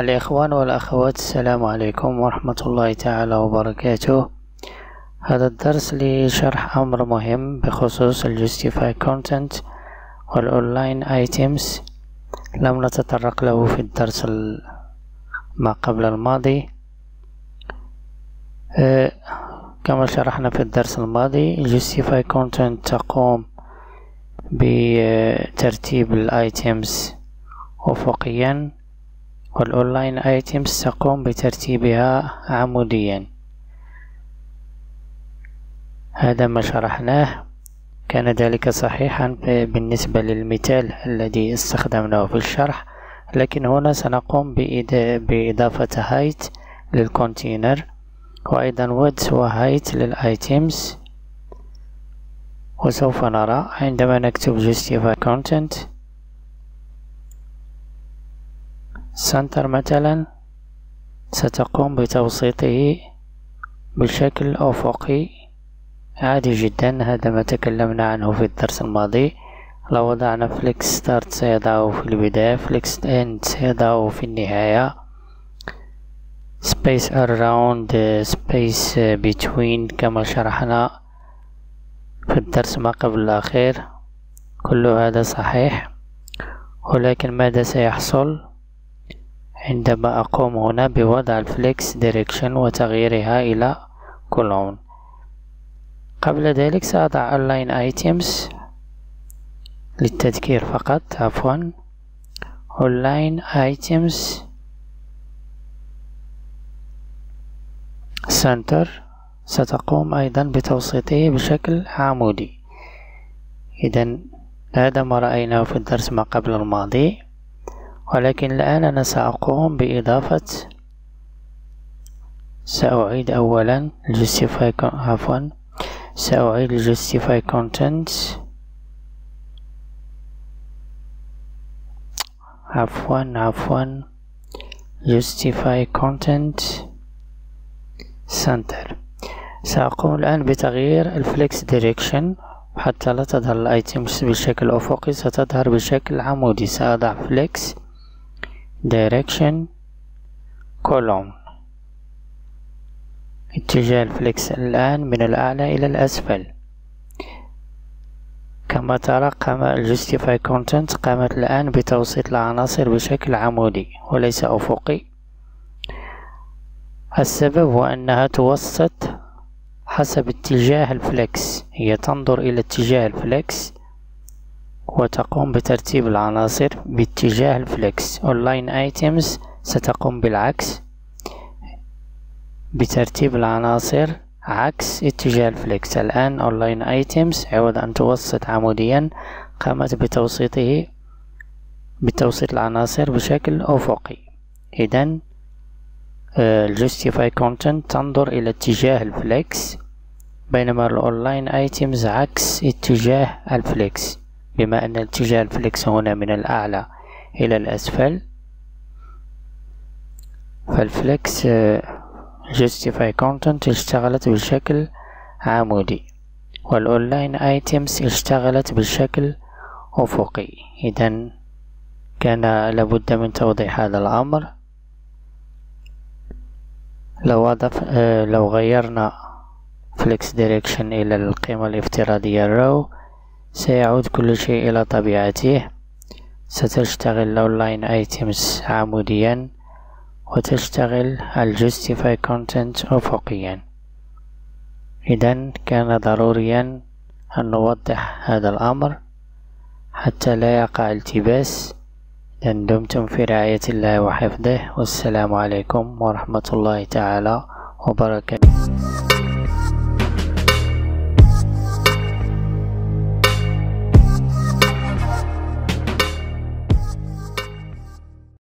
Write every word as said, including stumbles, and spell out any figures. الإخوان والأخوات، السلام عليكم ورحمة الله تعالى وبركاته. هذا الدرس لشرح أمر مهم بخصوص الجستيفاي كونتنت والأونلاين ايتيمز، لم نتطرق له في الدرس ما قبل الماضي. أه كما شرحنا في الدرس الماضي، justify content تقوم بترتيب الايتيمز افقيا، والاونلاين ايتيمز تقوم بترتيبها عموديا. هذا ما شرحناه، كان ذلك صحيحا بالنسبة للمثال الذي استخدمناه في الشرح، لكن هنا سنقوم بإضافة height للكونتينر، وأيضا width وheight للأيتيمز. وسوف نرى عندما نكتب justify content center مثلا، ستقوم بتوسيطه بشكل أفقي عادي جدا. هذا ما تكلمنا عنه في الدرس الماضي. لو وضعنا flex start سيضعه في البداية، flex end سيضعه في النهاية، space around space between كما شرحنا في الدرس ما قبل الأخير. كل هذا صحيح، ولكن ماذا سيحصل عندما أقوم هنا بوضع الفليكس دايركشن وتغييرها إلى column؟ قبل ذلك سأضع align items للتذكير فقط، عفوا align items سنتر، ستقوم أيضا بتوسيطه بشكل عمودي. إذا هذا ما رأيناه في الدرس ما قبل الماضي، ولكن الآن أنا سأقوم بإضافة، سأعيد أولا justify عفوا سأعيد justify content عفوا عفوا justify content سنتر. سأقوم الآن بتغيير الفليكس دايركشن حتى لا تظهر الايتيمز بشكل افقي، ستظهر بشكل عمودي. سأضع فليكس دايركشن كولوم، اتجاه الفليكس الآن من الأعلى إلى الأسفل. كما ترى قام الجستيفاي كونتنت قامت الآن بتوسيط العناصر بشكل عمودي وليس افقي. السبب هو أنها توسط حسب اتجاه الفليكس، هي تنظر إلى اتجاه الفليكس وتقوم بترتيب العناصر باتجاه الفليكس. أونلاين ايتيمز ستقوم بالعكس بترتيب العناصر عكس اتجاه الفليكس. الآن أونلاين ايتيمز عوض أن توسط عموديا قامت بتوسيطه بتوسيط العناصر بشكل أفقي. إذن justify content تنظر إلى اتجاه الفليكس، بينما الأونلاين ايتيمز عكس اتجاه الفليكس. بما أن اتجاه الفليكس هنا من الأعلى إلى الأسفل، فالفليكس justify content اشتغلت بشكل عمودي، والأونلاين ايتيمز اشتغلت بشكل أفقي. إذن كان لابد من توضيح هذا الأمر. لو أضف لو غيرنا فليكس دايركشن إلى القيمة الافتراضية الرو، سيعود كل شيء إلى طبيعته. ستشتغل الأونلاين ايتيمز عموديا، وتشتغل الجستيفاي كونتنت أفقيا. إذن كان ضروريا أن نوضح هذا الأمر حتى لا يقع التباس. إذن دمتم في رعاية الله وحفظه، والسلام عليكم ورحمة الله تعالى وبركاته.